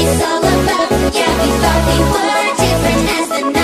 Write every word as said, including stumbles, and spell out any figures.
It's all about, yeah, we thought we were different as the